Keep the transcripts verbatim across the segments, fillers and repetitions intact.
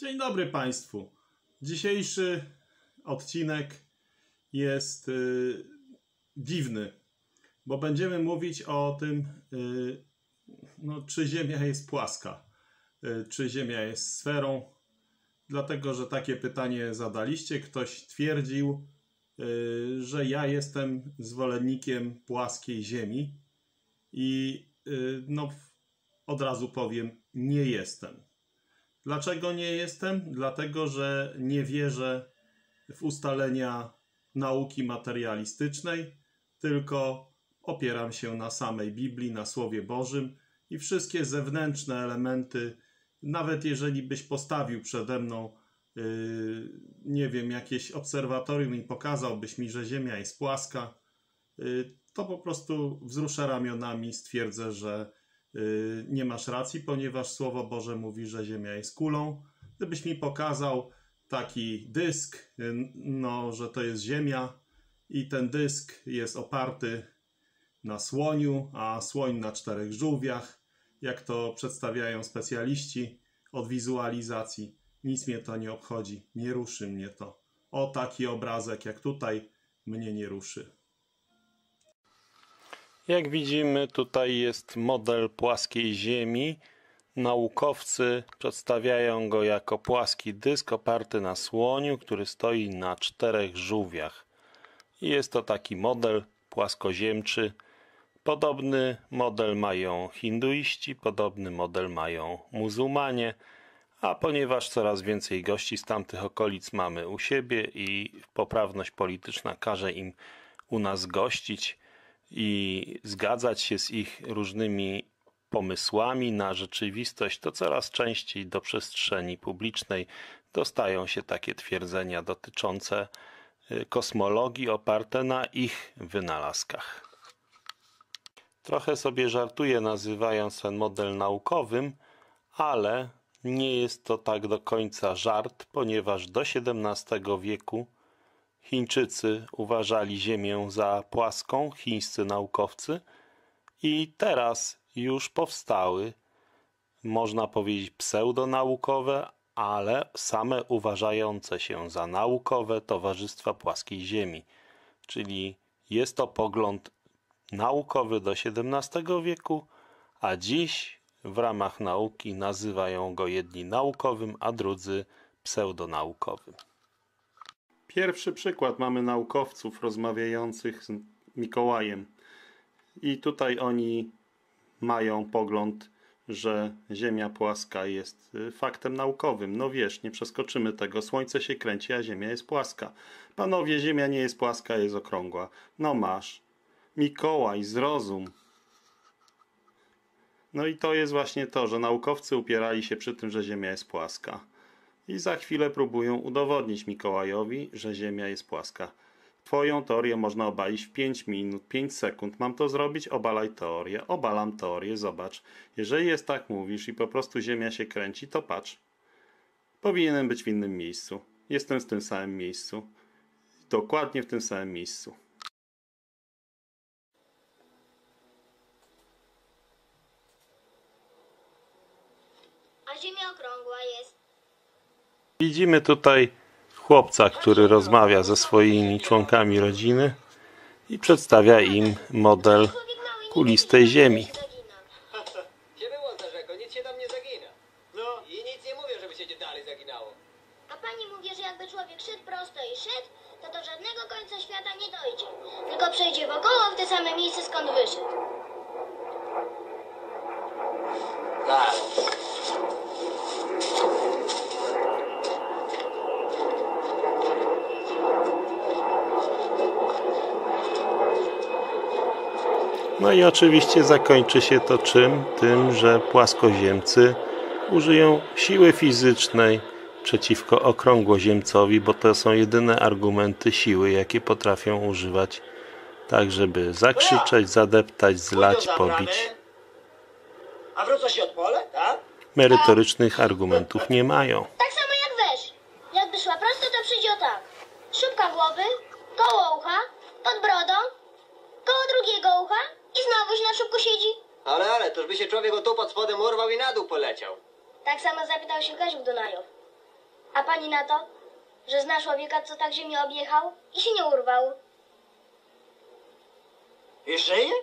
Dzień dobry Państwu. Dzisiejszy odcinek jest yy, dziwny, bo będziemy mówić o tym, yy, no, czy Ziemia jest płaska, yy, czy Ziemia jest sferą, dlatego że takie pytanie zadaliście. Ktoś twierdził, yy, że ja jestem zwolennikiem płaskiej Ziemi i yy, no, od razu powiem, nie jestem. Dlaczego nie jestem? Dlatego, że nie wierzę w ustalenia nauki materialistycznej, tylko opieram się na samej Biblii, na Słowie Bożym i wszystkie zewnętrzne elementy, nawet jeżeli byś postawił przede mną, yy, nie wiem, jakieś obserwatorium i pokazałbyś mi, że Ziemia jest płaska, yy, to po prostu wzruszę ramionami, stwierdzę, że nie masz racji, ponieważ Słowo Boże mówi, że Ziemia jest kulą. Gdybyś mi pokazał taki dysk, no, że to jest Ziemia i ten dysk jest oparty na słoniu, a słoń na czterech żółwiach, jak to przedstawiają specjaliści od wizualizacji, nic mnie to nie obchodzi, nie ruszy mnie to. O, taki obrazek jak tutaj mnie nie ruszy. Jak widzimy, tutaj jest model płaskiej Ziemi. Naukowcy przedstawiają go jako płaski dysk oparty na słoniu, który stoi na czterech żółwiach. Jest to taki model płaskoziemczy. Podobny model mają hinduiści, podobny model mają muzułmanie, a ponieważ coraz więcej gości z tamtych okolic mamy u siebie i poprawność polityczna każe im u nas gościć i zgadzać się z ich różnymi pomysłami na rzeczywistość, to coraz częściej do przestrzeni publicznej dostają się takie twierdzenia dotyczące kosmologii oparte na ich wynalazkach. Trochę sobie żartuję, nazywając ten model naukowym, ale nie jest to tak do końca żart, ponieważ do siedemnastego wieku Chińczycy uważali Ziemię za płaską, chińscy naukowcy, i teraz już powstały, można powiedzieć, pseudonaukowe, ale same uważające się za naukowe towarzystwa płaskiej Ziemi. Czyli jest to pogląd naukowy do siedemnastego wieku, a dziś w ramach nauki nazywają go jedni naukowym, a drudzy pseudonaukowym. Pierwszy przykład mamy naukowców rozmawiających z Mikołajem i tutaj oni mają pogląd, że Ziemia płaska jest faktem naukowym. No wiesz, nie przeskoczymy tego, Słońce się kręci, a Ziemia jest płaska. Panowie, Ziemia nie jest płaska, jest okrągła. No masz, Mikołaj, zrozum. No i to jest właśnie to, że naukowcy upierali się przy tym, że Ziemia jest płaska. I za chwilę próbują udowodnić Mikołajowi, że Ziemia jest płaska. Twoją teorię można obalić w pięć minut, pięć sekund. Mam to zrobić? Obalaj teorię. Obalam teorię, zobacz. Jeżeli jest tak mówisz i po prostu Ziemia się kręci, to patrz. Powinienem być w innym miejscu. Jestem w tym samym miejscu. Dokładnie w tym samym miejscu. A Ziemia okrągła jest. Widzimy tutaj chłopca, który rozmawia ze swoimi członkami rodziny i przedstawia im model kulistej Ziemi. Nie było zarzego, nic się tam nie zagina. No i nic nie mówię, żeby się dalej zaginało. A pani mówi, że jakby człowiek szedł prosto i szedł, to do żadnego końca świata nie dojdzie. Tylko przejdzie wokoło w te same miejsce, skąd wyszedł. Tak. No i oczywiście zakończy się to czym? Tym, że płaskoziemcy użyją siły fizycznej przeciwko okrągłoziemcowi, bo to są jedyne argumenty siły, jakie potrafią używać, tak żeby zakrzyczeć, zadeptać, zlać, pobić. Merytorycznych argumentów nie mają. Tak samo jak wesz. Jakby szła prosto, to przyjdzie tak. Szubka głowy, koło ucha, pod brodą, koło drugiego ucha. I znowuś na szubku siedzi. Ale, ale, toż by się człowiek o tu pod spodem urwał i na dół poleciał. Tak samo zapytał się Kasiu Dunajow. A pani na to, że zna człowieka, co tak ziemię objechał i się nie urwał? I żyje?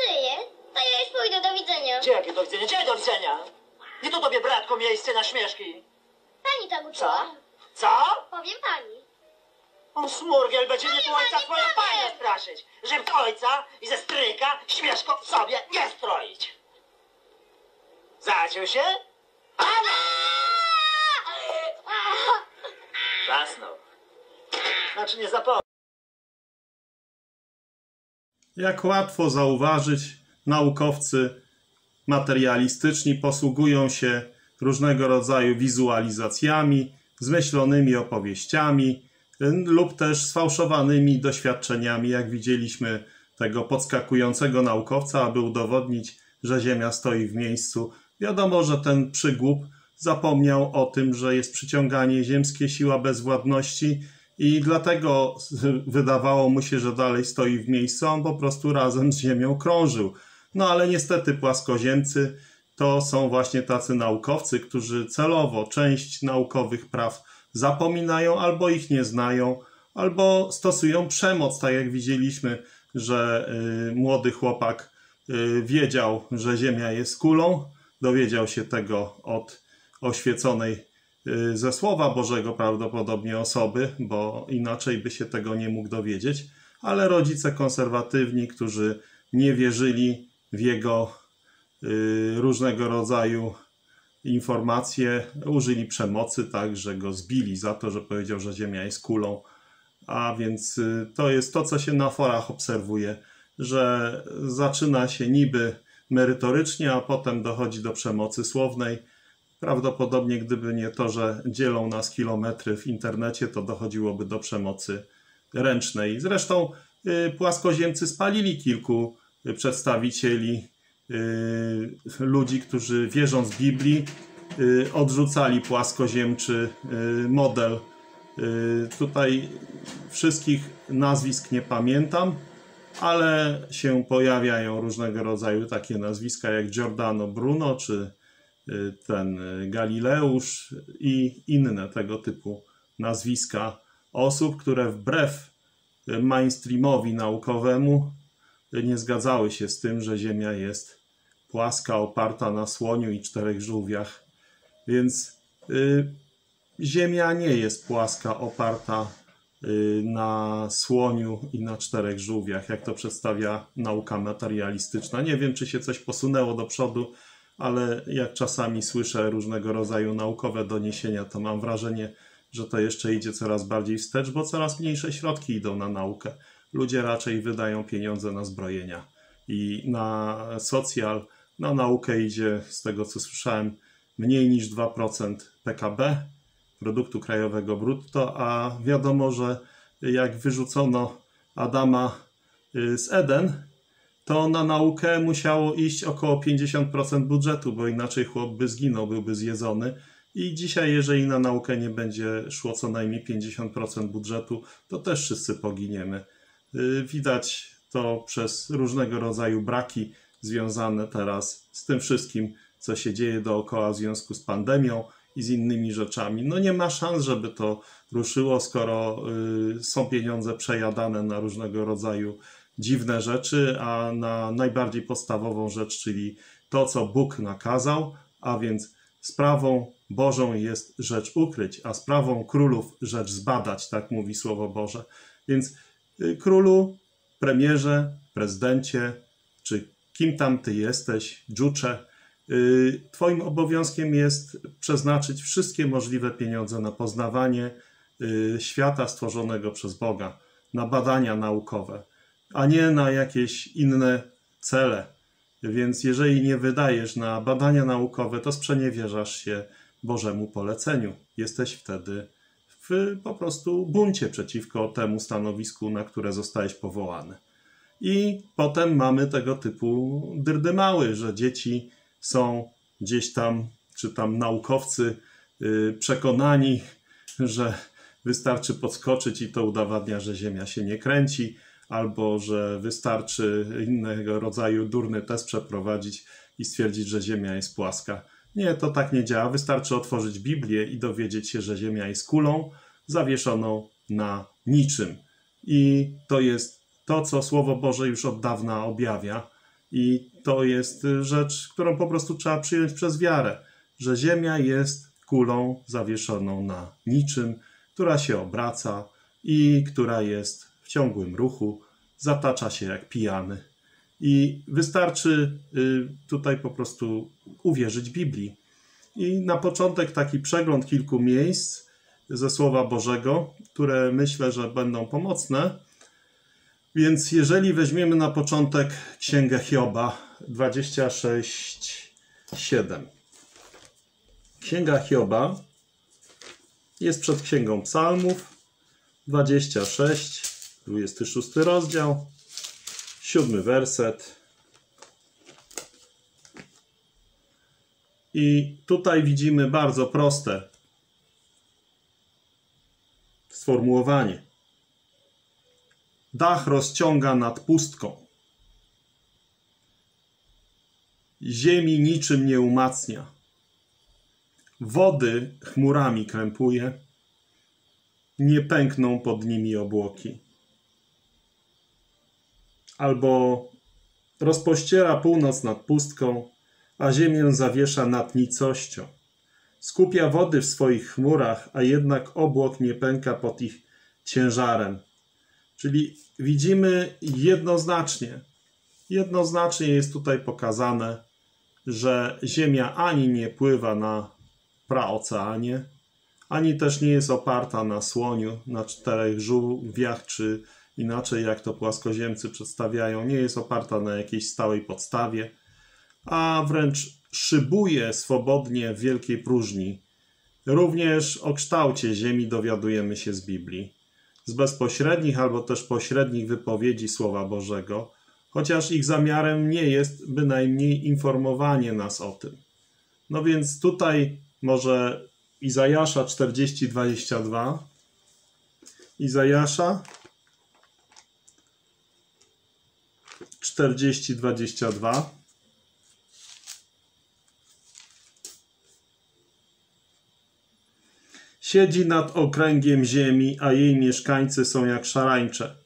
Żyje. To ja już pójdę, do widzenia. Gdzie, jakie do widzenia? Gdzie do widzenia? Nie to tobie, bratko, miejsce na śmieszki. Pani tak uczyła. Co? Co? Powiem pani. O smurgiel, będzie mnie tu ojca twoją panią straszyć. Żeby ojca i ze stryjka śmieszko w sobie nie stroić. Zaciął się? Ana! Zasnął. Znaczy nie zapomniał. Jak łatwo zauważyć, naukowcy materialistyczni posługują się różnego rodzaju wizualizacjami, zmyślonymi opowieściami lub też sfałszowanymi doświadczeniami, jak widzieliśmy tego podskakującego naukowca, aby udowodnić, że Ziemia stoi w miejscu. Wiadomo, że ten przygłup zapomniał o tym, że jest przyciąganie ziemskie, siła bezwładności i dlatego wydawało mu się, że dalej stoi w miejscu, on po prostu razem z Ziemią krążył. No ale niestety płaskoziemcy to są właśnie tacy naukowcy, którzy celowo część naukowych praw zapominają, albo ich nie znają, albo stosują przemoc, tak jak widzieliśmy, że y, młody chłopak y, wiedział, że Ziemia jest kulą, dowiedział się tego od oświeconej y, ze Słowa Bożego prawdopodobnie osoby, bo inaczej by się tego nie mógł dowiedzieć, ale rodzice konserwatywni, którzy nie wierzyli w jego y, różnego rodzaju informacje, użyli przemocy, tak, że go zbili za to, że powiedział, że Ziemia jest kulą. A więc y, to jest to, co się na forach obserwuje, że zaczyna się niby merytorycznie, a potem dochodzi do przemocy słownej. Prawdopodobnie gdyby nie to, że dzielą nas kilometry w internecie, to dochodziłoby do przemocy ręcznej. Zresztą y, płaskoziemcy spalili kilku przedstawicieli y, ludzi, którzy wierząc w Biblii y, odrzucali płaskoziemczy y, model. Y, tutaj wszystkich nazwisk nie pamiętam, ale się pojawiają różnego rodzaju takie nazwiska jak Giordano Bruno czy y, ten Galileusz i inne tego typu nazwiska osób, które wbrew mainstreamowi naukowemu nie zgadzały się z tym, że Ziemia jest płaska, oparta na słoniu i czterech żółwiach. Więc y, Ziemia nie jest płaska, oparta y, na słoniu i na czterech żółwiach, jak to przedstawia nauka materialistyczna. Nie wiem, czy się coś posunęło do przodu, ale jak czasami słyszę różnego rodzaju naukowe doniesienia, to mam wrażenie, że to jeszcze idzie coraz bardziej wstecz, bo coraz mniejsze środki idą na naukę. Ludzie raczej wydają pieniądze na zbrojenia i na socjal, na naukę idzie, z tego co słyszałem, mniej niż dwa procent P K B, produktu krajowego brutto, a wiadomo, że jak wyrzucono Adama z Eden, to na naukę musiało iść około pięćdziesiąt procent budżetu, bo inaczej chłop by zginął, byłby zjedzony. I dzisiaj, jeżeli na naukę nie będzie szło co najmniej pięćdziesiąt procent budżetu, to też wszyscy poginiemy. Widać to przez różnego rodzaju braki związane teraz z tym wszystkim, co się dzieje dookoła w związku z pandemią i z innymi rzeczami. No nie ma szans, żeby to ruszyło, skoro y, są pieniądze przejadane na różnego rodzaju dziwne rzeczy, a na najbardziej podstawową rzecz, czyli to, co Bóg nakazał, a więc sprawą Bożą jest rzecz ukryć, a sprawą królów rzecz zbadać, tak mówi Słowo Boże. Więc królu, premierze, prezydencie, czy kim tam ty jesteś, dżucze, yy, twoim obowiązkiem jest przeznaczyć wszystkie możliwe pieniądze na poznawanie yy, świata stworzonego przez Boga, na badania naukowe, a nie na jakieś inne cele. Więc jeżeli nie wydajesz na badania naukowe, to sprzeniewierzasz się Bożemu poleceniu. Jesteś wtedy w po prostu buncie przeciwko temu stanowisku, na które zostałeś powołany. I potem mamy tego typu dyrdymały, że dzieci są gdzieś tam, czy tam naukowcy yy, przekonani, że wystarczy podskoczyć i to udowadnia, że Ziemia się nie kręci, albo że wystarczy innego rodzaju durny test przeprowadzić i stwierdzić, że Ziemia jest płaska. Nie, to tak nie działa. Wystarczy otworzyć Biblię i dowiedzieć się, że Ziemia jest kulą zawieszoną na niczym. I to jest to, co Słowo Boże już od dawna objawia. I to jest rzecz, którą po prostu trzeba przyjąć przez wiarę, że Ziemia jest kulą zawieszoną na niczym, która się obraca i która jest w ciągłym ruchu, zatacza się jak pijany. I wystarczy tutaj po prostu uwierzyć Biblii. I na początek taki przegląd kilku miejsc ze Słowa Bożego, które myślę, że będą pomocne. Więc jeżeli weźmiemy na początek Księgę Hioba dwadzieścia sześć siedem. Księga Hioba jest przed Księgą Psalmów dwadzieścia sześć, dwudziesty szósty rozdział, siódmy werset. I tutaj widzimy bardzo proste sformułowanie. Dach rozciąga nad pustką. Ziemi niczym nie umacnia. Wody chmurami krępuje. Nie pękną pod nimi obłoki. Albo rozpościera północ nad pustką, a ziemię zawiesza nad nicością. Skupia wody w swoich chmurach, a jednak obłok nie pęka pod ich ciężarem. Czyli widzimy jednoznacznie, jednoznacznie jest tutaj pokazane, że Ziemia ani nie pływa na praoceanie, ani też nie jest oparta na słoniu, na czterech żółwiach, czy inaczej jak to płaskoziemcy przedstawiają, nie jest oparta na jakiejś stałej podstawie, a wręcz szybuje swobodnie w wielkiej próżni. Również o kształcie Ziemi dowiadujemy się z Biblii, z bezpośrednich albo też pośrednich wypowiedzi Słowa Bożego, chociaż ich zamiarem nie jest bynajmniej informowanie nas o tym. No więc tutaj może Izajasza czterdzieści dwadzieścia dwa. Izajasza czterdzieści dwadzieścia dwa. Siedzi nad okręgiem ziemi, a jej mieszkańcy są jak szarańcze.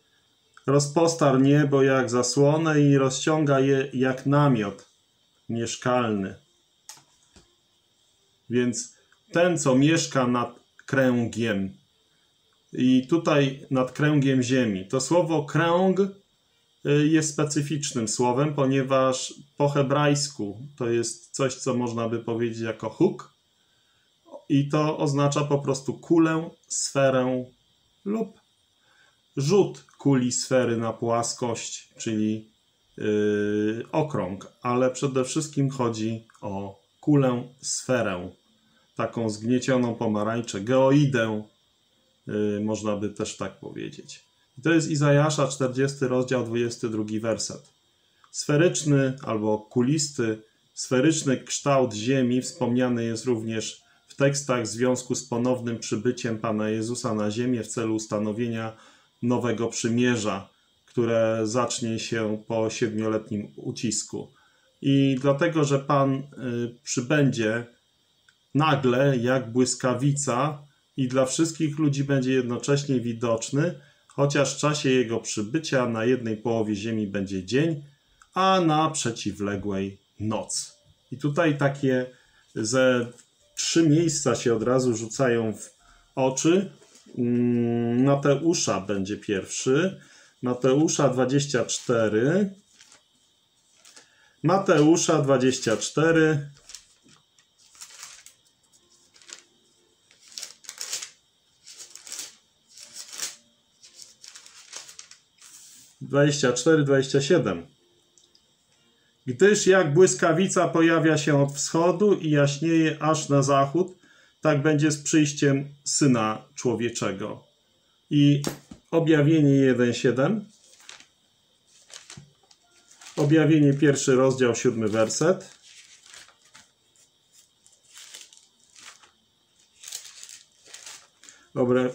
Rozpostarł niebo jak zasłonę i rozciąga je jak namiot mieszkalny. Więc ten, co mieszka nad kręgiem. I tutaj nad kręgiem ziemi. To słowo kręg jest specyficznym słowem, ponieważ po hebrajsku to jest coś, co można by powiedzieć jako huk. I to oznacza po prostu kulę, sferę lub rzut kuli sfery na płaskość, czyli yy, okrąg. Ale przede wszystkim chodzi o kulę, sferę, taką zgniecioną pomarańczę, geoidę, yy, można by też tak powiedzieć. I to jest Izajasza czterdziesty rozdział, dwudziesty drugi werset. Sferyczny albo kulisty, sferyczny kształt ziemi wspomniany jest również w tekstach w związku z ponownym przybyciem Pana Jezusa na ziemię w celu ustanowienia nowego przymierza, które zacznie się po siedmioletnim ucisku. I dlatego, że Pan przybędzie nagle jak błyskawica i dla wszystkich ludzi będzie jednocześnie widoczny, chociaż w czasie Jego przybycia na jednej połowie ziemi będzie dzień, a na przeciwległej noc. I tutaj takie ze trzy miejsca się od razu rzucają w oczy. Mateusza będzie pierwszy. Mateusza dwadzieścia cztery. Mateusza dwadzieścia cztery. dwadzieścia cztery, dwadzieścia siedem. Gdyż jak błyskawica pojawia się od wschodu i jaśnieje aż na zachód, tak będzie z przyjściem Syna Człowieczego. I Objawienie jeden siedem. Objawienie pierwszy rozdział, siódmy werset.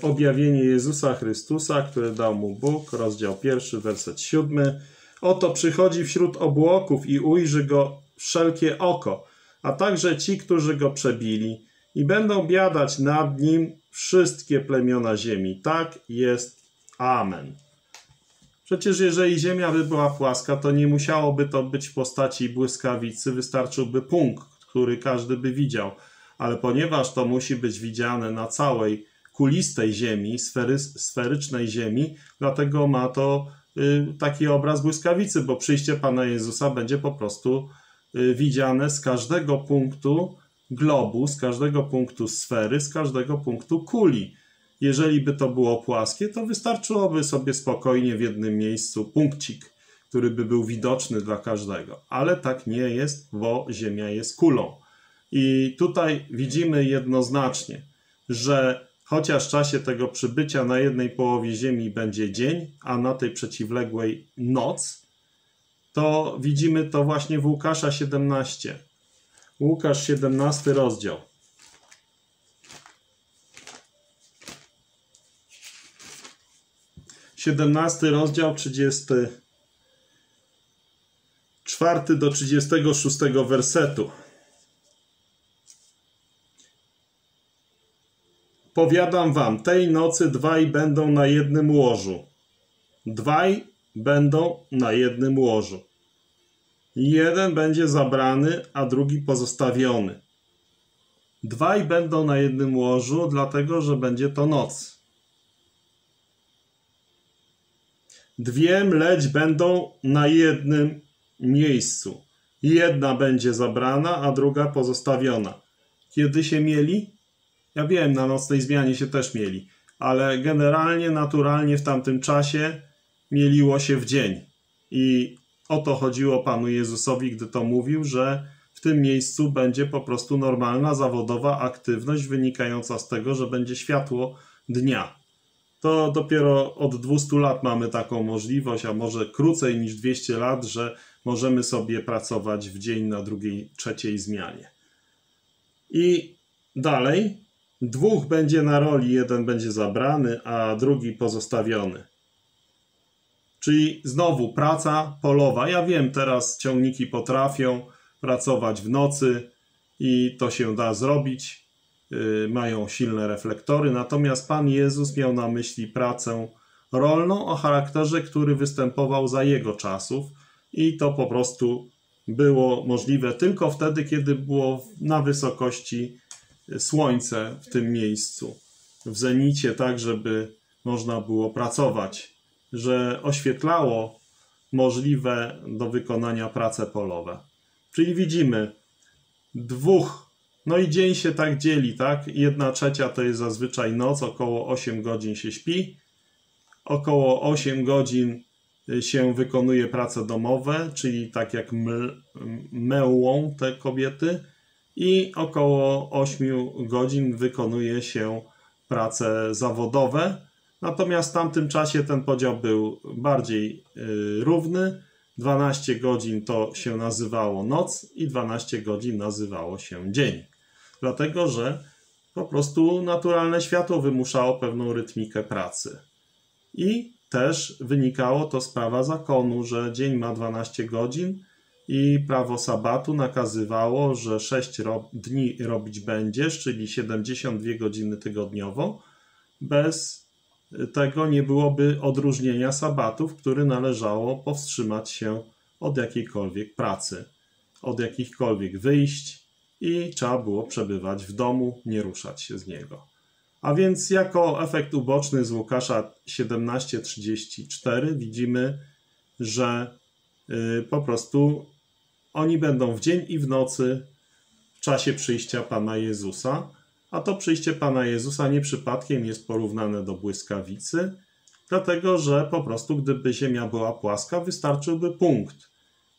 Objawienie Jezusa Chrystusa, które dał mu Bóg, rozdział pierwszy, werset siódmy. Oto przychodzi wśród obłoków i ujrzy go wszelkie oko, a także ci, którzy go przebili, i będą biadać nad nim wszystkie plemiona ziemi. Tak jest. Amen. Przecież jeżeli ziemia by była płaska, to nie musiałoby to być w postaci błyskawicy, wystarczyłby punkt, który każdy by widział. Ale ponieważ to musi być widziane na całej kulistej ziemi, sfery, sferycznej ziemi, dlatego ma to y, taki obraz błyskawicy, bo przyjście Pana Jezusa będzie po prostu y, widziane z każdego punktu globu, z każdego punktu sfery, z każdego punktu kuli. Jeżeli by to było płaskie, to wystarczyłoby sobie spokojnie w jednym miejscu punkcik, który by był widoczny dla każdego. Ale tak nie jest, bo Ziemia jest kulą. I tutaj widzimy jednoznacznie, że chociaż w czasie tego przybycia na jednej połowie Ziemi będzie dzień, a na tej przeciwległej noc, to widzimy to właśnie w Łukasza siedemnaście. Łukasz siedemnasty rozdział. siedemnasty rozdział, trzydziesty czwarty do trzydziestego szóstego wersetu. Powiadam wam, tej nocy dwaj będą na jednym łożu. Dwaj będą na jednym łożu. Jeden będzie zabrany, a drugi pozostawiony. Dwaj będą na jednym łożu, dlatego że będzie to noc. Dwie mleć będą na jednym miejscu. Jedna będzie zabrana, a druga pozostawiona. Kiedy się mieli? Ja wiem, na nocnej zmianie się też mieli, ale generalnie, naturalnie w tamtym czasie mieliło się w dzień. I o to chodziło Panu Jezusowi, gdy to mówił, że w tym miejscu będzie po prostu normalna, zawodowa aktywność wynikająca z tego, że będzie światło dnia. To dopiero od dwieście lat mamy taką możliwość, a może krócej niż dwieście lat, że możemy sobie pracować w dzień na drugiej, trzeciej zmianie. I dalej. Dwóch będzie na roli, jeden będzie zabrany, a drugi pozostawiony. Czyli znowu praca polowa. Ja wiem, teraz ciągniki potrafią pracować w nocy i to się da zrobić. Yy, mają silne reflektory. Natomiast Pan Jezus miał na myśli pracę rolną o charakterze, który występował za Jego czasów. I to po prostu było możliwe tylko wtedy, kiedy było na wysokości słońce w tym miejscu, w zenicie, tak żeby można było pracować, że oświetlało możliwe do wykonania prace polowe. Czyli widzimy dwóch, no i dzień się tak dzieli, tak? Jedna trzecia to jest zazwyczaj noc, około osiem godzin się śpi, około osiem godzin się wykonuje prace domowe, czyli tak jak męłą te kobiety, i około osiem godzin wykonuje się prace zawodowe. Natomiast w tamtym czasie ten podział był bardziej yy, równy. dwanaście godzin to się nazywało noc i dwanaście godzin nazywało się dzień. Dlatego, że po prostu naturalne światło wymuszało pewną rytmikę pracy. I też wynikało to z prawa zakonu, że dzień ma dwanaście godzin, i prawo sabatu nakazywało, że sześć dni robić będziesz, czyli siedemdziesiąt dwie godziny tygodniowo. Bez tego nie byłoby odróżnienia sabatów, który należało powstrzymać się od jakiejkolwiek pracy, od jakichkolwiek wyjść i trzeba było przebywać w domu, nie ruszać się z niego. A więc jako efekt uboczny z Łukasza siedemnaście trzydzieści cztery widzimy, że po prostu oni będą w dzień i w nocy w czasie przyjścia Pana Jezusa, a to przyjście Pana Jezusa nie przypadkiem jest porównane do błyskawicy, dlatego że po prostu gdyby ziemia była płaska, wystarczyłby punkt.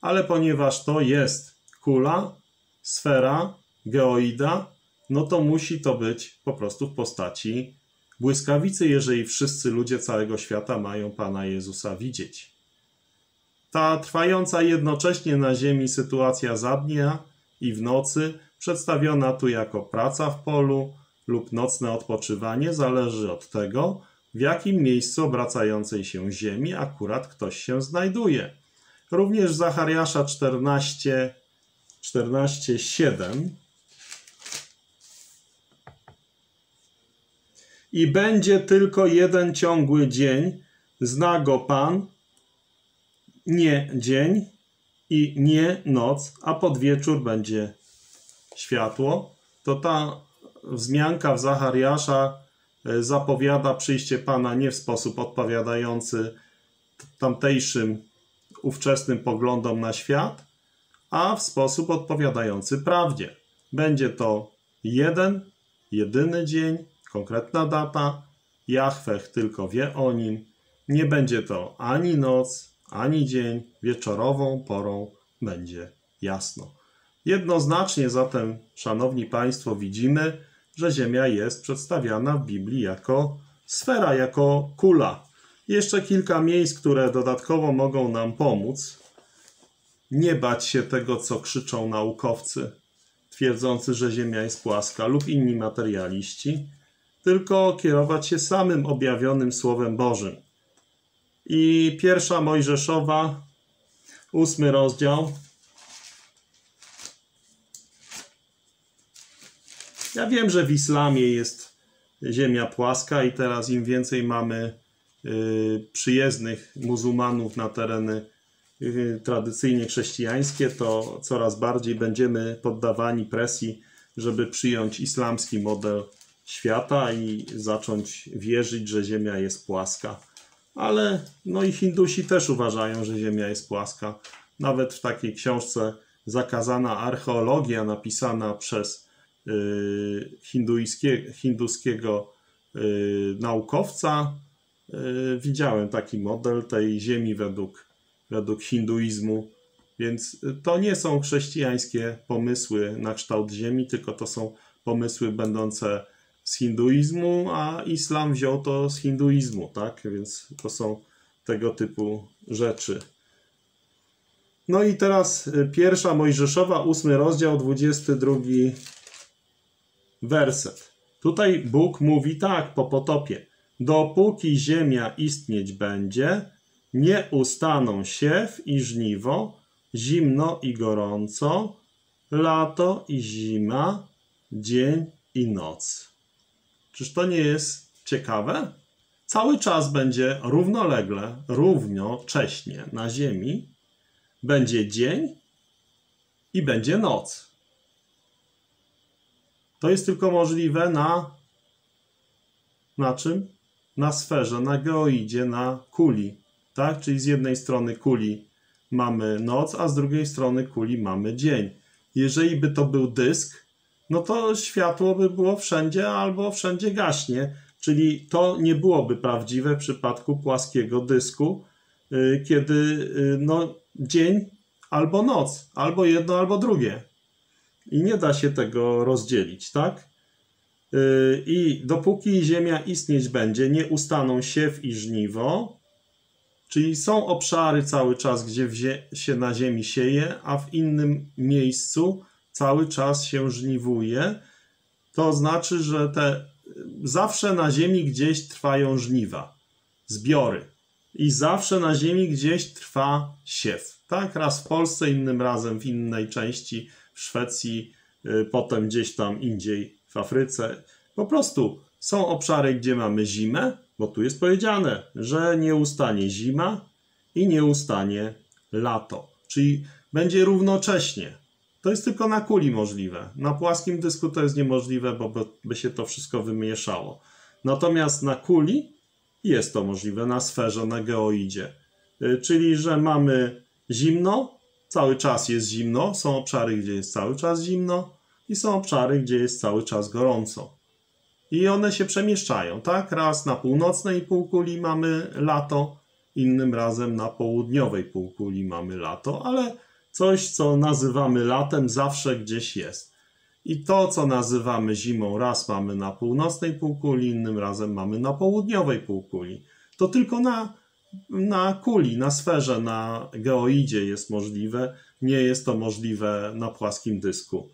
Ale ponieważ to jest kula, sfera, geoida, no to musi to być po prostu w postaci błyskawicy, jeżeli wszyscy ludzie całego świata mają Pana Jezusa widzieć. Ta trwająca jednocześnie na ziemi sytuacja za dnia i w nocy, przedstawiona tu jako praca w polu lub nocne odpoczywanie, zależy od tego, w jakim miejscu obracającej się ziemi akurat ktoś się znajduje. Również Zachariasza 14, czternaście siedem. I będzie tylko jeden ciągły dzień, zna go Pan, nie dzień i nie noc, a pod wieczór będzie światło. To ta wzmianka w Zachariasza zapowiada przyjście Pana nie w sposób odpowiadający tamtejszym, ówczesnym poglądom na świat, a w sposób odpowiadający prawdzie. Będzie to jeden, jedyny dzień, konkretna data, Jahweh tylko wie o nim. Nie będzie to ani noc, ani dzień, wieczorową porą będzie jasno. Jednoznacznie zatem, szanowni Państwo, widzimy, że Ziemia jest przedstawiana w Biblii jako sfera, jako kula. Jeszcze kilka miejsc, które dodatkowo mogą nam pomóc. Nie bać się tego, co krzyczą naukowcy twierdzący, że Ziemia jest płaska, lub inni materialiści, tylko kierować się samym objawionym Słowem Bożym. I Pierwsza Mojżeszowa, ósmy rozdział. Ja wiem, że w islamie jest ziemia płaska i teraz im więcej mamy y, przyjezdnych muzułmanów na tereny y, tradycyjnie chrześcijańskie, to coraz bardziej będziemy poddawani presji, żeby przyjąć islamski model świata i zacząć wierzyć, że ziemia jest płaska. Ale no i Hindusi też uważają, że ziemia jest płaska. Nawet w takiej książce Zakazana archeologia, napisana przez hinduńskie, hinduskiego naukowca, widziałem taki model tej ziemi według, według hinduizmu. Więc to nie są chrześcijańskie pomysły na kształt ziemi, tylko to są pomysły będące z hinduizmu, a islam wziął to z hinduizmu, tak? Więc to są tego typu rzeczy. No i teraz Pierwsza Mojżeszowa, ósmy rozdział, dwudziesty drugi werset. Tutaj Bóg mówi tak po potopie. Dopóki ziemia istnieć będzie, nie ustaną siew i żniwo, zimno i gorąco, lato i zima, dzień i noc. Czyż to nie jest ciekawe? Cały czas będzie równolegle, równocześnie na ziemi. Będzie dzień i będzie noc. To jest tylko możliwe na, na czym? Na sferze, na geoidzie, na kuli. Tak? Czyli z jednej strony kuli mamy noc, a z drugiej strony kuli mamy dzień. Jeżeli by to był dysk, no to światło by było wszędzie albo wszędzie gaśnie, czyli to nie byłoby prawdziwe w przypadku płaskiego dysku, kiedy no, dzień albo noc, albo jedno, albo drugie. I nie da się tego rozdzielić, tak? I dopóki ziemia istnieć będzie, nie ustaną siew i żniwo, czyli są obszary cały czas, gdzie się na ziemi sieje, a w innym miejscu cały czas się żniwuje, to znaczy, że te, zawsze na ziemi gdzieś trwają żniwa, zbiory. I zawsze na ziemi gdzieś trwa siew. Tak? Raz w Polsce, innym razem w innej części, w Szwecji, y, potem gdzieś tam indziej w Afryce. Po prostu są obszary, gdzie mamy zimę, bo tu jest powiedziane, że nie ustanie zima i nie ustanie lato. Czyli będzie równocześnie. To jest tylko na kuli możliwe. Na płaskim dysku to jest niemożliwe, bo by się to wszystko wymieszało. Natomiast na kuli jest to możliwe, na sferze, na geoidzie. Czyli, że mamy zimno, cały czas jest zimno, są obszary, gdzie jest cały czas zimno i są obszary, gdzie jest cały czas gorąco. I one się przemieszczają, tak? Raz na północnej półkuli mamy lato, innym razem na południowej półkuli mamy lato, ale coś, co nazywamy latem, zawsze gdzieś jest. I to, co nazywamy zimą, raz mamy na północnej półkuli, innym razem mamy na południowej półkuli. To tylko na, na kuli, na sferze, na geoidzie jest możliwe. Nie jest to możliwe na płaskim dysku.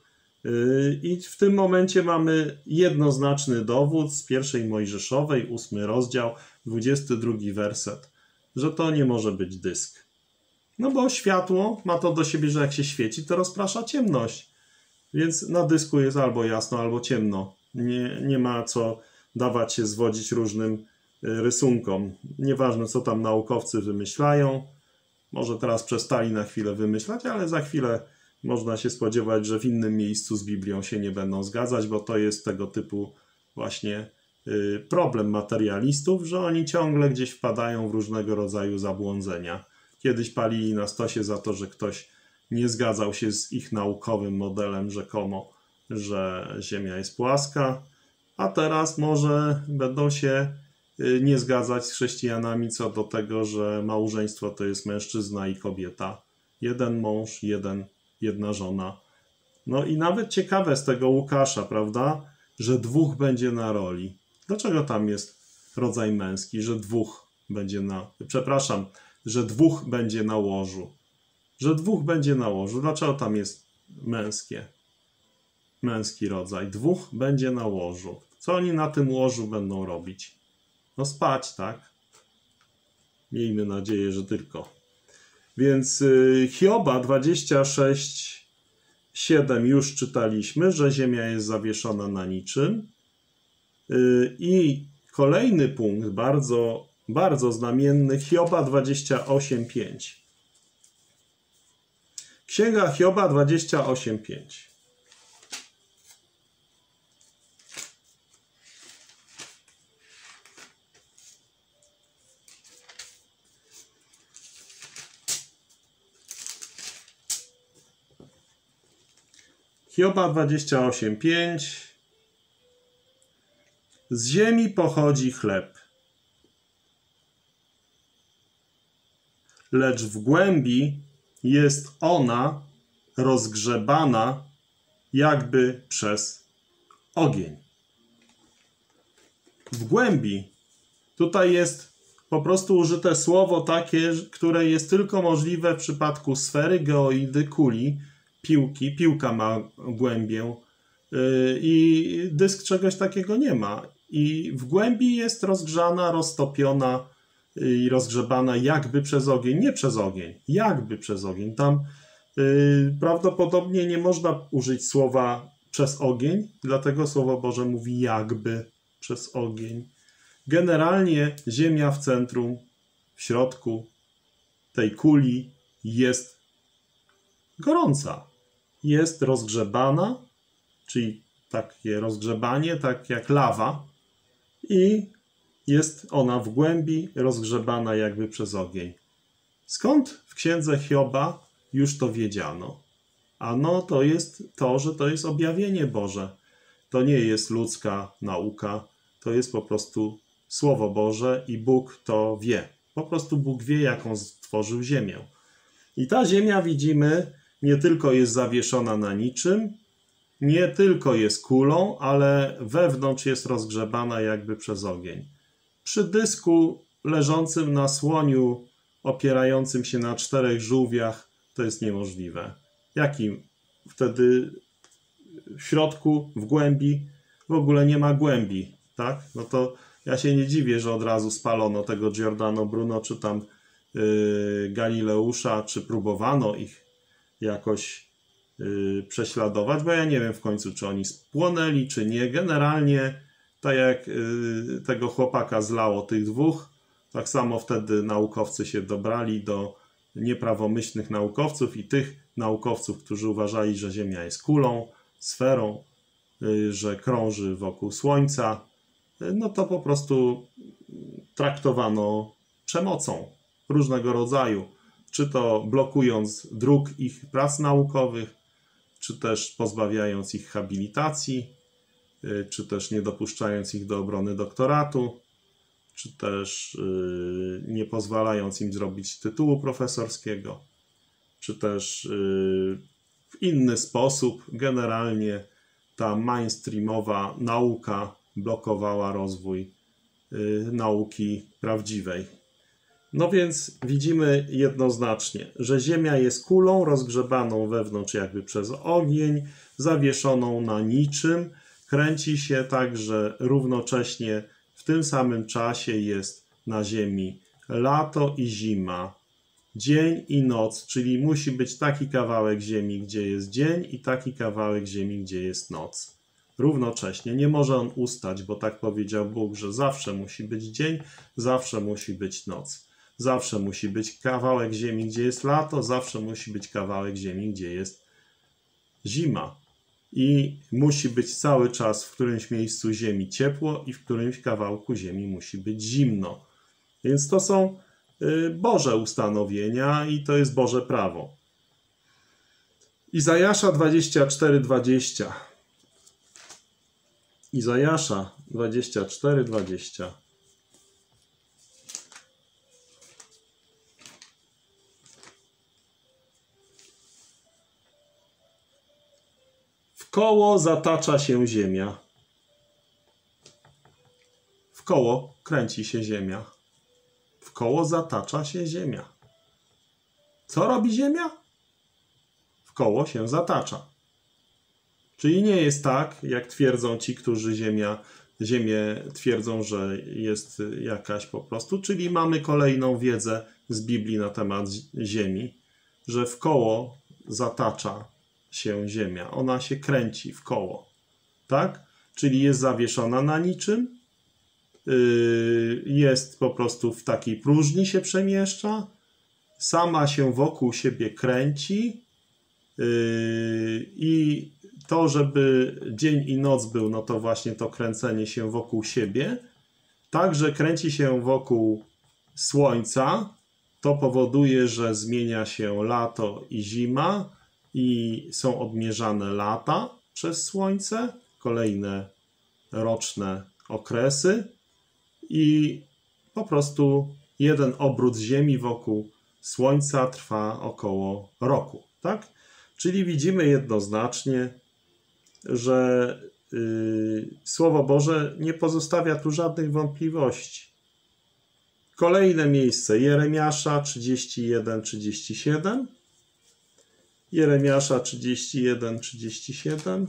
Yy, I w tym momencie mamy jednoznaczny dowód z Pierwszej Mojżeszowej, ósmy rozdział, dwudziesty drugi werset, że to nie może być dysk. No bo światło ma to do siebie, że jak się świeci, to rozprasza ciemność. Więc na dysku jest albo jasno, albo ciemno. Nie, nie ma co dawać się zwodzić różnym rysunkom. Nieważne, co tam naukowcy wymyślają. Może teraz przestali na chwilę wymyślać, ale za chwilę można się spodziewać, że w innym miejscu z Biblią się nie będą zgadzać, bo to jest tego typu właśnie problem materialistów, że oni ciągle gdzieś wpadają w różnego rodzaju zabłądzenia. Kiedyś palili na stosie za to, że ktoś nie zgadzał się z ich naukowym modelem rzekomo, że Ziemia jest płaska, a teraz może będą się nie zgadzać z chrześcijanami co do tego, że małżeństwo to jest mężczyzna i kobieta. Jeden mąż, jeden, jedna żona. No i nawet ciekawe z tego Łukasza, prawda, że dwóch będzie na roli. Dlaczego tam jest rodzaj męski, że dwóch będzie na... Przepraszam, że dwóch będzie na łożu. Że dwóch będzie na łożu. Dlaczego tam jest męskie? Męski rodzaj. Dwóch będzie na łożu. Co oni na tym łożu będą robić? No spać, tak? Miejmy nadzieję, że tylko. Więc Hioba dwadzieścia sześć, siedem już czytaliśmy, że ziemia jest zawieszona na niczym. I kolejny punkt, bardzo, bardzo znamienny, Hioba dwadzieścia osiem, pięć. Księga Hioba dwadzieścia osiem, pięć. Hioba dwadzieścia osiem, pięć. Z ziemi pochodzi chleb, lecz w głębi jest ona rozgrzebana jakby przez ogień. W głębi. Tutaj jest po prostu użyte słowo takie, które jest tylko możliwe w przypadku sfery, geoidy, kuli, piłki. Piłka ma głębię yy, i dysk czegoś takiego nie ma. I w głębi jest rozgrzana, roztopiona i rozgrzebana jakby przez ogień, nie przez ogień, jakby przez ogień. Tam yy, prawdopodobnie nie można użyć słowa przez ogień, dlatego Słowo Boże mówi jakby przez ogień. Generalnie ziemia w centrum, w środku tej kuli jest gorąca. Jest rozgrzebana, czyli takie rozgrzebanie, tak jak lawa, i jest ona w głębi rozgrzebana jakby przez ogień. Skąd w Księdze Hioba już to wiedziano? Ano to jest to, że to jest objawienie Boże. To nie jest ludzka nauka, to jest po prostu Słowo Boże i Bóg to wie. Po prostu Bóg wie, jaką stworzył ziemię. I ta ziemia, widzimy, nie tylko jest zawieszona na niczym, nie tylko jest kulą, ale wewnątrz jest rozgrzebana jakby przez ogień. Przy dysku leżącym na słoniu, opierającym się na czterech żółwiach, to jest niemożliwe. Jakim? Wtedy w środku, w głębi, w ogóle nie ma głębi, tak? No to ja się nie dziwię, że od razu spalono tego Giordano Bruno, czy tam yy, Galileusza, czy próbowano ich jakoś yy, prześladować, bo ja nie wiem w końcu, czy oni spłonęli, czy nie. Generalnie tak jak y, tego chłopaka zlało tych dwóch, tak samo wtedy naukowcy się dobrali do nieprawomyślnych naukowców i tych naukowców, którzy uważali, że Ziemia jest kulą, sferą, y, że krąży wokół Słońca, y, no to po prostu traktowano przemocą różnego rodzaju, czy to blokując druk ich prac naukowych, czy też pozbawiając ich habilitacji, czy też nie dopuszczając ich do obrony doktoratu, czy też nie pozwalając im zrobić tytułu profesorskiego, czy też w inny sposób generalnie ta mainstreamowa nauka blokowała rozwój nauki prawdziwej. No więc widzimy jednoznacznie, że Ziemia jest kulą rozgrzebaną wewnątrz jakby przez ogień, zawieszoną na niczym, kręci się tak, że równocześnie w tym samym czasie jest na ziemi lato i zima, dzień i noc, czyli musi być taki kawałek ziemi, gdzie jest dzień i taki kawałek ziemi, gdzie jest noc. Równocześnie nie może on ustać, bo tak powiedział Bóg, że zawsze musi być dzień, zawsze musi być noc. Zawsze musi być kawałek ziemi, gdzie jest lato, zawsze musi być kawałek ziemi, gdzie jest zima. I musi być cały czas w którymś miejscu ziemi ciepło i w którymś kawałku ziemi musi być zimno. Więc to są Boże ustanowienia i to jest Boże prawo. Izajasza dwadzieścia cztery dwadzieścia. Izajasza dwadzieścia cztery dwadzieścia. W koło zatacza się ziemia. W koło kręci się ziemia. W koło zatacza się ziemia. Co robi ziemia? W koło się zatacza. Czyli nie jest tak, jak twierdzą ci, którzy ziemia, ziemię twierdzą, że jest jakaś po prostu. Czyli mamy kolejną wiedzę z Biblii na temat ziemi, że w koło zatacza się ziemia. Ona się kręci w koło. Tak? Czyli jest zawieszona na niczym. Jest po prostu w takiej próżni się przemieszcza, sama się wokół siebie kręci i to, żeby dzień i noc był, no to właśnie to kręcenie się wokół siebie. Także kręci się wokół słońca, to powoduje, że zmienia się lato i zima i są odmierzane lata przez słońce, kolejne roczne okresy. I po prostu jeden obrót Ziemi wokół Słońca trwa około roku, tak? Czyli widzimy jednoznacznie, że yy, Słowo Boże nie pozostawia tu żadnych wątpliwości. Kolejne miejsce, Jeremiasza trzydzieści jeden trzydzieści siedem. Jeremiasza trzydzieści jeden trzydzieści siedem.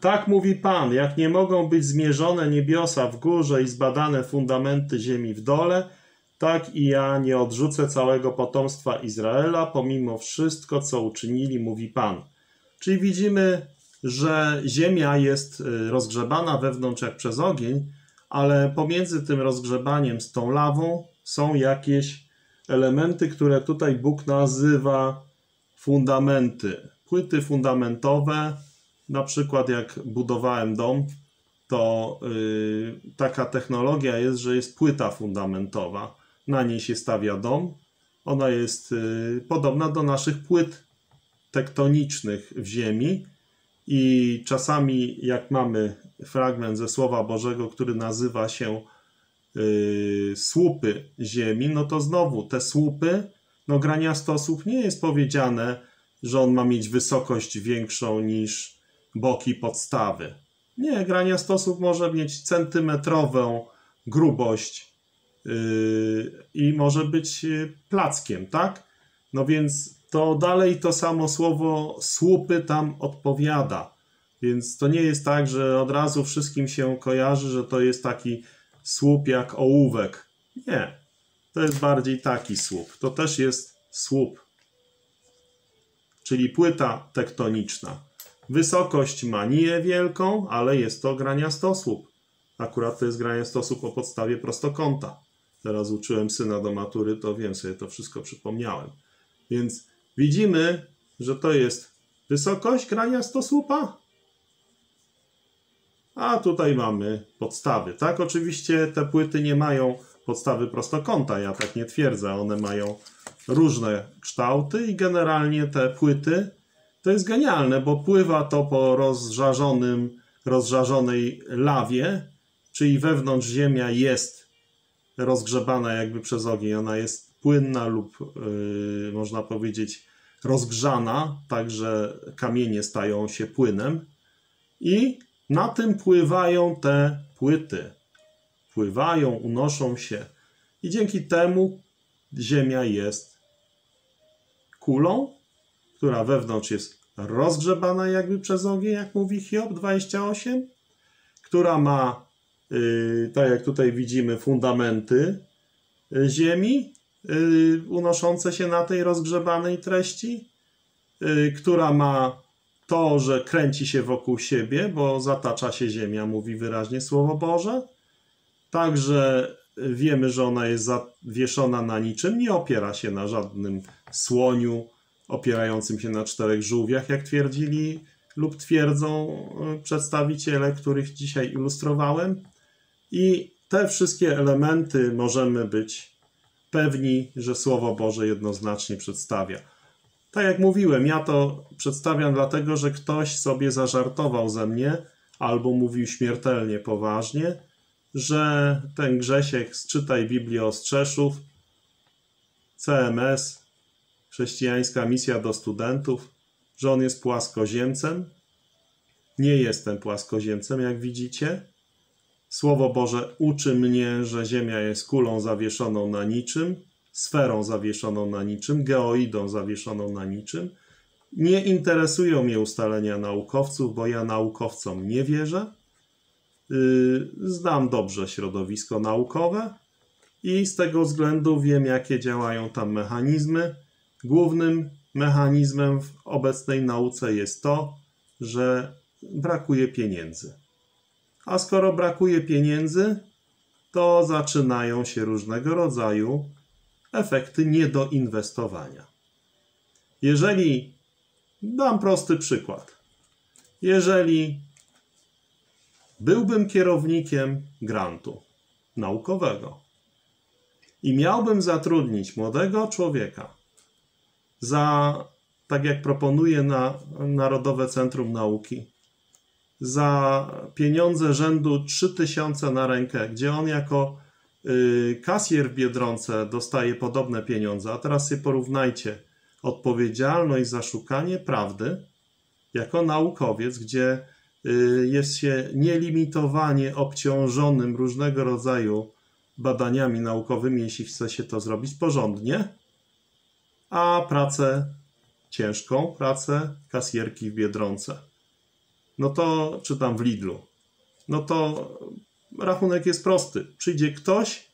Tak mówi Pan, jak nie mogą być zmierzone niebiosa w górze i zbadane fundamenty ziemi w dole, tak i ja nie odrzucę całego potomstwa Izraela, pomimo wszystko, co uczynili, mówi Pan. Czyli widzimy, że ziemia jest rozgrzebana wewnątrz jak przez ogień, ale pomiędzy tym rozgrzebaniem z tą lawą są jakieś elementy, które tutaj Bóg nazywa fundamenty, płyty fundamentowe. Na przykład jak budowałem dom, to yy, taka technologia jest, że jest płyta fundamentowa. Na niej się stawia dom. Ona jest yy, podobna do naszych płyt tektonicznych w ziemi. I czasami jak mamy fragment ze Słowa Bożego, który nazywa się yy, słupy ziemi, no to znowu te słupy, no graniasto słup nie jest powiedziane, że on ma mieć wysokość większą niż boki podstawy. Nie, graniasto słup może mieć centymetrową grubość yy, i może być plackiem, tak? No więc to dalej to samo słowo słupy tam odpowiada. Więc to nie jest tak, że od razu wszystkim się kojarzy, że to jest taki słup jak ołówek. Nie. To jest bardziej taki słup. To też jest słup. Czyli płyta tektoniczna. Wysokość ma niewielką, ale jest to graniastosłup. Akurat to jest graniastosłup o podstawie prostokąta. Teraz uczyłem syna do matury, to wiem, sobie to wszystko przypomniałem. Więc widzimy, że to jest wysokość graniastosłupa. A tutaj mamy podstawy. Tak, oczywiście te płyty nie mają podstawy prostokąta. Ja tak nie twierdzę. One mają różne kształty i generalnie te płyty. To jest genialne, bo pływa to po rozżarzonym, rozżarzonej lawie, czyli wewnątrz ziemia jest rozgrzebana jakby przez ogień. Ona jest płynna lub yy, można powiedzieć rozgrzana, także kamienie stają się płynem i na tym pływają te płyty. Pływają, unoszą się i dzięki temu ziemia jest kulą. która wewnątrz jest rozgrzebana jakby przez ogień, jak mówi Hiob dwadzieścia osiem, która ma, yy, tak jak tutaj widzimy, fundamenty ziemi yy, unoszące się na tej rozgrzebanej treści, yy, która ma to, że kręci się wokół siebie, bo zatacza się ziemia, mówi wyraźnie Słowo Boże. Także wiemy, że ona jest zawieszona na niczym, nie opiera się na żadnym słoniu opierającym się na czterech żółwiach, jak twierdzili lub twierdzą przedstawiciele, których dzisiaj ilustrowałem. I te wszystkie elementy możemy być pewni, że Słowo Boże jednoznacznie przedstawia. Tak jak mówiłem, ja to przedstawiam dlatego, że ktoś sobie zażartował ze mnie albo mówił śmiertelnie poważnie, że ten Grzesiek z Czytaj Biblię Ostrzeszów, C M S, Chrześcijańska Misja do Studentów, że on jest płaskoziemcem. Nie jestem płaskoziemcem, jak widzicie. Słowo Boże uczy mnie, że Ziemia jest kulą zawieszoną na niczym, sferą zawieszoną na niczym, geoidą zawieszoną na niczym. Nie interesują mnie ustalenia naukowców, bo ja naukowcom nie wierzę. Znam dobrze środowisko naukowe i z tego względu wiem, jakie działają tam mechanizmy. Głównym mechanizmem w obecnej nauce jest to, że brakuje pieniędzy. A skoro brakuje pieniędzy, to zaczynają się różnego rodzaju efekty niedoinwestowania. Jeżeli, dam prosty przykład, jeżeli byłbym kierownikiem grantu naukowego i miałbym zatrudnić młodego człowieka za, tak jak proponuje na Narodowe Centrum Nauki, za pieniądze rzędu trzy tysiące na rękę, gdzie on jako yy, kasjer w Biedronce dostaje podobne pieniądze. A teraz sobie porównajcie odpowiedzialność za szukanie prawdy jako naukowiec, gdzie yy, jest się nielimitowanie obciążonym różnego rodzaju badaniami naukowymi, jeśli chce się to zrobić porządnie, a pracę ciężką, pracę kasjerki w Biedronce. No to, czy tam w Lidlu, no to rachunek jest prosty. Przyjdzie ktoś,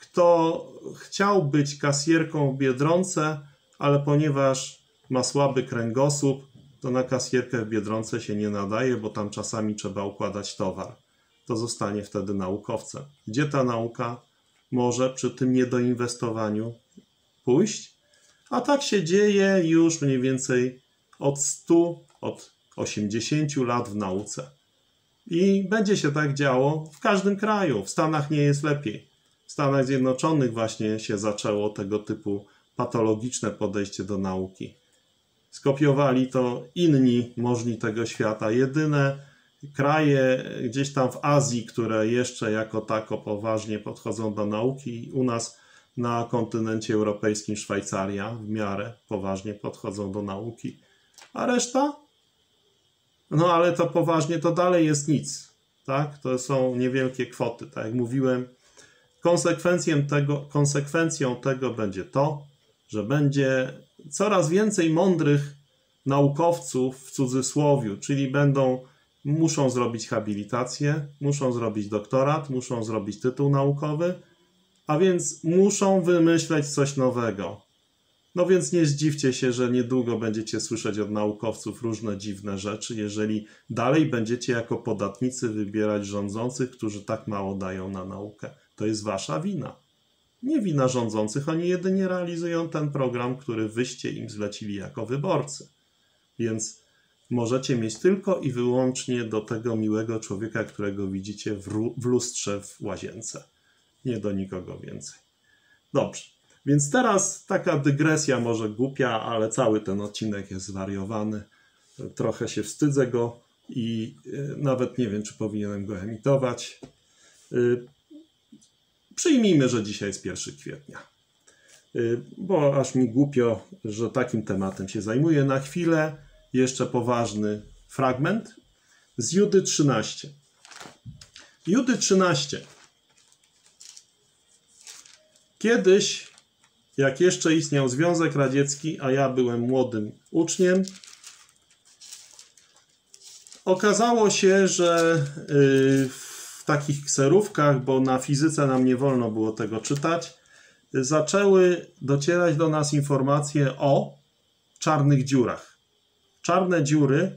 kto chciał być kasjerką w Biedronce, ale ponieważ ma słaby kręgosłup, to na kasjerkę w Biedronce się nie nadaje, bo tam czasami trzeba układać towar. To zostanie wtedy naukowcem. Gdzie ta nauka może przy tym niedoinwestowaniu pójść? A tak się dzieje już mniej więcej od stu, od osiemdziesięciu lat w nauce. I będzie się tak działo w każdym kraju. W Stanach nie jest lepiej. W Stanach Zjednoczonych właśnie się zaczęło tego typu patologiczne podejście do nauki. Skopiowali to inni możni tego świata. Jedyne kraje gdzieś tam w Azji, które jeszcze jako tako poważnie podchodzą do nauki, u nas na kontynencie europejskim Szwajcaria w miarę poważnie podchodzą do nauki. A reszta? No ale to poważnie to dalej jest nic, tak? To są niewielkie kwoty, tak jak mówiłem. Konsekwencją tego, konsekwencją tego będzie to, że będzie coraz więcej mądrych naukowców w cudzysłowiu, czyli będą, muszą zrobić habilitację, muszą zrobić doktorat, muszą zrobić tytuł naukowy, a więc muszą wymyśleć coś nowego. No więc nie zdziwcie się, że niedługo będziecie słyszeć od naukowców różne dziwne rzeczy, jeżeli dalej będziecie jako podatnicy wybierać rządzących, którzy tak mało dają na naukę. To jest wasza wina. Nie wina rządzących, oni jedynie realizują ten program, który wyście im zlecili jako wyborcy. Więc możecie mieć tylko i wyłącznie do tego miłego człowieka, którego widzicie w lustrze w łazience. Nie do nikogo więcej. Dobrze. Więc teraz taka dygresja, może głupia, ale cały ten odcinek jest zwariowany. Trochę się wstydzę go i nawet nie wiem, czy powinienem go emitować. Przyjmijmy, że dzisiaj jest pierwszego kwietnia. Bo aż mi głupio, że takim tematem się zajmuję. Na chwilę jeszcze poważny fragment z Judy trzynaście. Judy trzynaście. Kiedyś Jak jeszcze istniał Związek Radziecki, a ja byłem młodym uczniem, okazało się, że w takich kserówkach, bo na fizyce nam nie wolno było tego czytać, zaczęły docierać do nas informacje o czarnych dziurach. Czarne dziury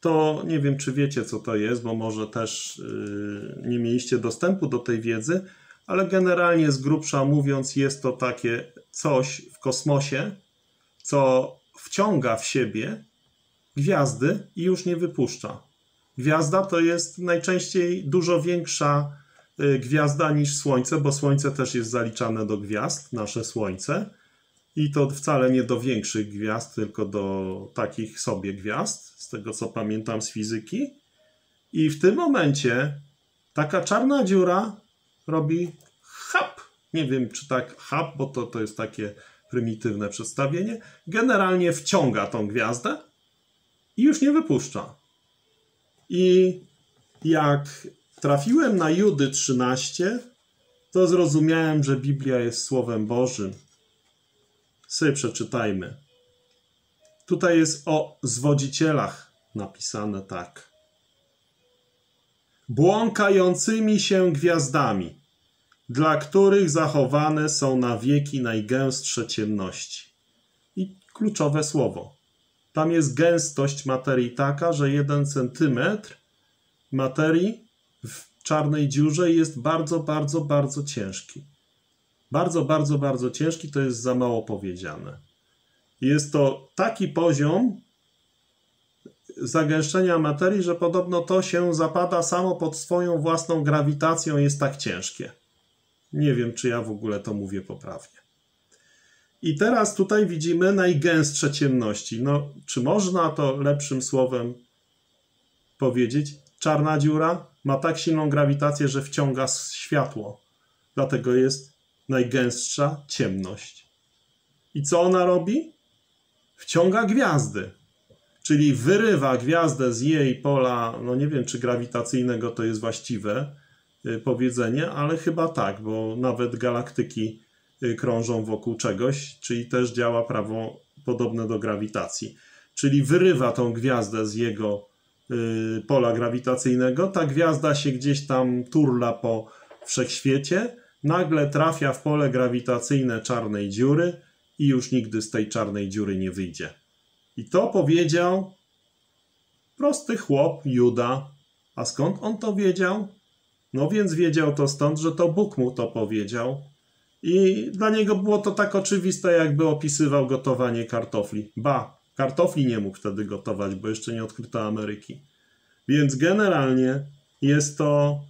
to, nie wiem czy wiecie co to jest, bo może też nie mieliście dostępu do tej wiedzy, ale generalnie z grubsza mówiąc jest to takie coś w kosmosie, co wciąga w siebie gwiazdy i już nie wypuszcza. Gwiazda to jest najczęściej dużo większa gwiazda niż Słońce, bo Słońce też jest zaliczane do gwiazd, nasze Słońce. I to wcale nie do większych gwiazd, tylko do takich sobie gwiazd, z tego co pamiętam z fizyki. I w tym momencie taka czarna dziura robi hap. Nie wiem, czy tak hap, bo to, to jest takie prymitywne przedstawienie. Generalnie wciąga tą gwiazdę i już nie wypuszcza. I jak trafiłem na Judy trzynaście, to zrozumiałem, że Biblia jest Słowem Bożym. Sobie przeczytajmy. Tutaj jest o zwodzicielach napisane tak. Błąkającymi się gwiazdami, dla których zachowane są na wieki najgęstsze ciemności. I kluczowe słowo. Tam jest gęstość materii taka, że jeden centymetr materii w czarnej dziurze jest bardzo, bardzo, bardzo ciężki. Bardzo, bardzo, bardzo ciężki, to jest za mało powiedziane. Jest to taki poziom zagęszczenia materii, że podobno to się zapada samo pod swoją własną grawitacją, jest tak ciężkie. Nie wiem, czy ja w ogóle to mówię poprawnie. I teraz tutaj widzimy najgęstsze ciemności. No, czy można to lepszym słowem powiedzieć? Czarna dziura ma tak silną grawitację, że wciąga światło. Dlatego jest najgęstsza ciemność. I co ona robi? Wciąga gwiazdy. Czyli wyrywa gwiazdę z jej pola, no nie wiem, czy grawitacyjnego to jest właściwe powiedzenie, ale chyba tak, bo nawet galaktyki krążą wokół czegoś, czyli też działa prawo podobne do grawitacji. Czyli wyrywa tą gwiazdę z jego pola grawitacyjnego, ta gwiazda się gdzieś tam turla po wszechświecie, nagle trafia w pole grawitacyjne czarnej dziury i już nigdy z tej czarnej dziury nie wyjdzie. I to powiedział prosty chłop, Juda. A skąd on to wiedział? No więc wiedział to stąd, że to Bóg mu to powiedział. I dla niego było to tak oczywiste, jakby opisywał gotowanie kartofli. Ba, kartofli nie mógł wtedy gotować, bo jeszcze nie odkryto Ameryki. Więc generalnie jest to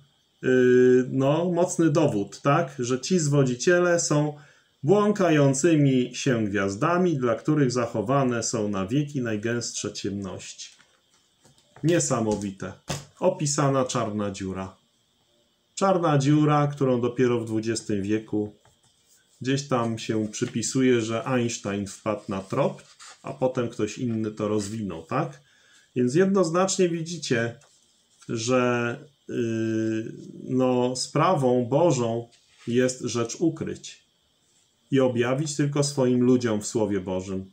yy, no, mocny dowód, tak, że ci zwodziciele są błąkającymi się gwiazdami, dla których zachowane są na wieki najgęstsze ciemności. Niesamowite. Opisana czarna dziura. Czarna dziura, którą dopiero w dwudziestym wieku gdzieś tam się przypisuje, że Einstein wpadł na trop, a potem ktoś inny to rozwinął, tak? Więc jednoznacznie widzicie, że yy, no, sprawą Bożą jest rzecz ukryć i objawić tylko swoim ludziom w Słowie Bożym.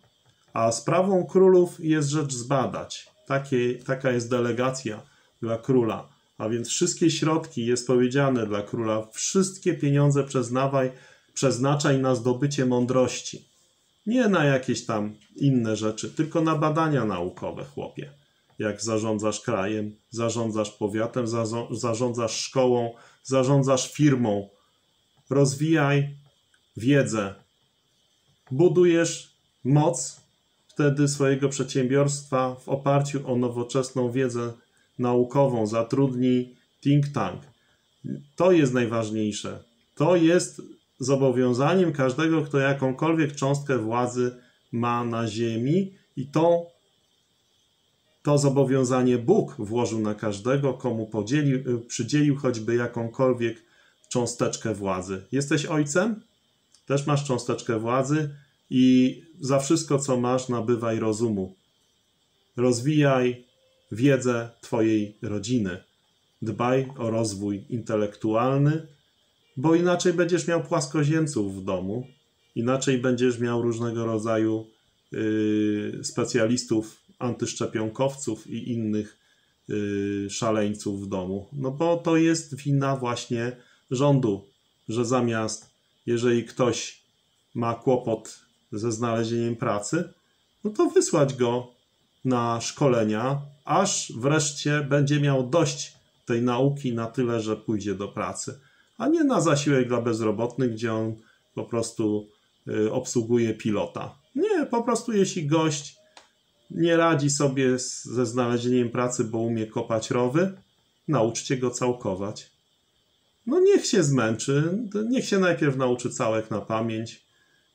A sprawą królów jest rzecz zbadać. Takie, taka jest delegacja dla króla. A więc wszystkie środki, jest powiedziane dla króla, wszystkie pieniądze przeznawaj, przeznaczaj na zdobycie mądrości. Nie na jakieś tam inne rzeczy, tylko na badania naukowe, chłopie. Jak zarządzasz krajem, zarządzasz powiatem, zarządzasz szkołą, zarządzasz firmą. Rozwijaj wiedzę. Budujesz moc wtedy swojego przedsiębiorstwa w oparciu o nowoczesną wiedzę naukową. Zatrudnij think tank. To jest najważniejsze. To jest zobowiązaniem każdego, kto jakąkolwiek cząstkę władzy ma na ziemi i to, to zobowiązanie Bóg włożył na każdego, komu podzielił, przydzielił choćby jakąkolwiek cząsteczkę władzy. Jesteś ojcem? Też masz cząsteczkę władzy i za wszystko, co masz, nabywaj rozumu. Rozwijaj wiedzę twojej rodziny. Dbaj o rozwój intelektualny, bo inaczej będziesz miał płaskoziemców w domu, Inaczej będziesz miał różnego rodzaju yy, specjalistów, antyszczepionkowców i innych yy, szaleńców w domu. No bo to jest wina właśnie rządu, że zamiast, jeżeli ktoś ma kłopot ze znalezieniem pracy, no to wysłać go na szkolenia, aż wreszcie będzie miał dość tej nauki na tyle, że pójdzie do pracy, a nie na zasiłek dla bezrobotnych, gdzie on po prostu obsługuje pilota. Nie, po prostu jeśli gość nie radzi sobie z, ze znalezieniem pracy, bo umie kopać rowy, nauczcie go całkować. No niech się zmęczy, niech się najpierw nauczy całek na pamięć.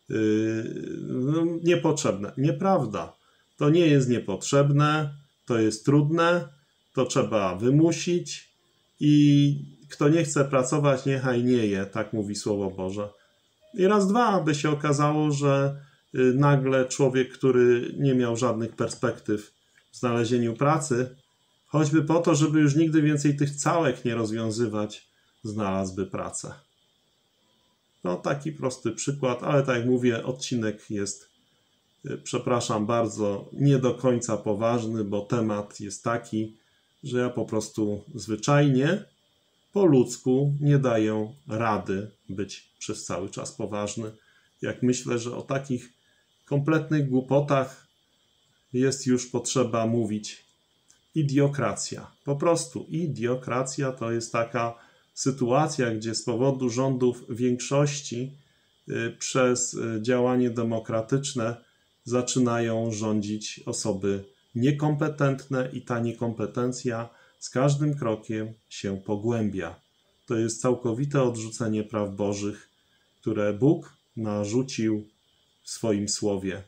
Yy, no, niepotrzebne. Nieprawda. To nie jest niepotrzebne, to jest trudne, to trzeba wymusić i kto nie chce pracować, niechaj nie je, tak mówi Słowo Boże. I raz, dwa, by się okazało, że nagle człowiek, który nie miał żadnych perspektyw w znalezieniu pracy, choćby po to, żeby już nigdy więcej tych całek nie rozwiązywać, znalazłby pracę. No taki prosty przykład, ale tak jak mówię, odcinek jest, przepraszam bardzo, nie do końca poważny, bo temat jest taki, że ja po prostu zwyczajnie, po ludzku nie daję rady być przez cały czas poważny. Jak myślę, że o takich kompletnych głupotach jest już potrzeba mówić. Idiokracja. Po prostu idiokracja to jest taka sytuacja, gdzie z powodu rządów większości y, przez y, działanie demokratyczne zaczynają rządzić osoby niekompetentne i ta niekompetencja z każdym krokiem się pogłębia. To jest całkowite odrzucenie praw Bożych, które Bóg narzucił w swoim Słowie.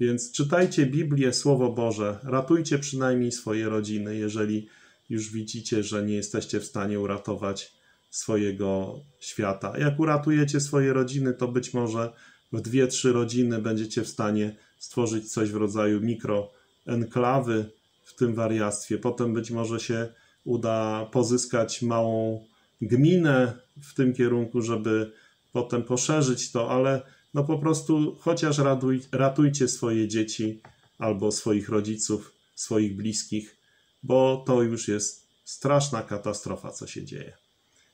Więc czytajcie Biblię, Słowo Boże, ratujcie przynajmniej swoje rodziny, jeżeli już widzicie, że nie jesteście w stanie uratować swojego świata. Jak uratujecie swoje rodziny, to być może w dwie, trzy rodziny będziecie w stanie stworzyć coś w rodzaju mikroenklawy w tym wariactwie. Potem być może się uda pozyskać małą gminę w tym kierunku, żeby potem poszerzyć to, ale no po prostu chociaż ratuj, ratujcie swoje dzieci albo swoich rodziców, swoich bliskich, bo to już jest straszna katastrofa, co się dzieje.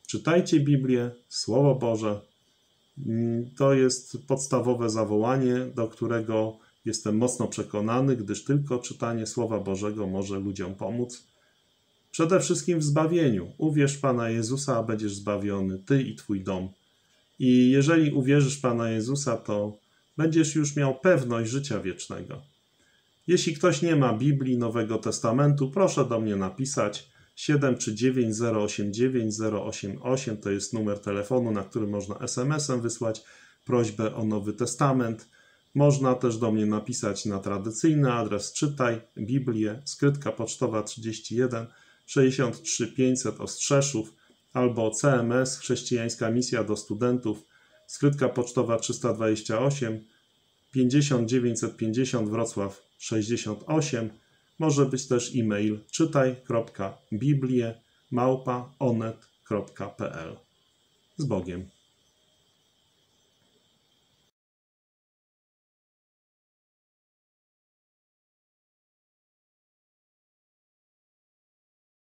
Czytajcie Biblię, Słowo Boże. To jest podstawowe zawołanie, do którego jestem mocno przekonany, gdyż tylko czytanie Słowa Bożego może ludziom pomóc. Przede wszystkim w zbawieniu. Uwierz Pana Jezusa, a będziesz zbawiony, ty i twój dom. I jeżeli uwierzysz Pana Jezusa, to będziesz już miał pewność życia wiecznego. Jeśli ktoś nie ma Biblii Nowego Testamentu, proszę do mnie napisać siedem trzy dziewięć zero osiem dziewięć zero osiem osiem. To jest numer telefonu, na który można es em esem wysłać prośbę o Nowy Testament. Można też do mnie napisać na tradycyjny adres Czytaj Biblię, skrytka pocztowa trzydzieści jeden sześćdziesiąt trzy pięćset Ostrzeszów albo C M S Chrześcijańska Misja do Studentów, skrytka pocztowa trzysta dwadzieścia osiem pięćdziesiąt dziewięćset pięćdziesiąt Wrocław sześćdziesiąt osiem. Może być też e-mail czytaj kropka biblię małpa onet kropka pl. Z Bogiem.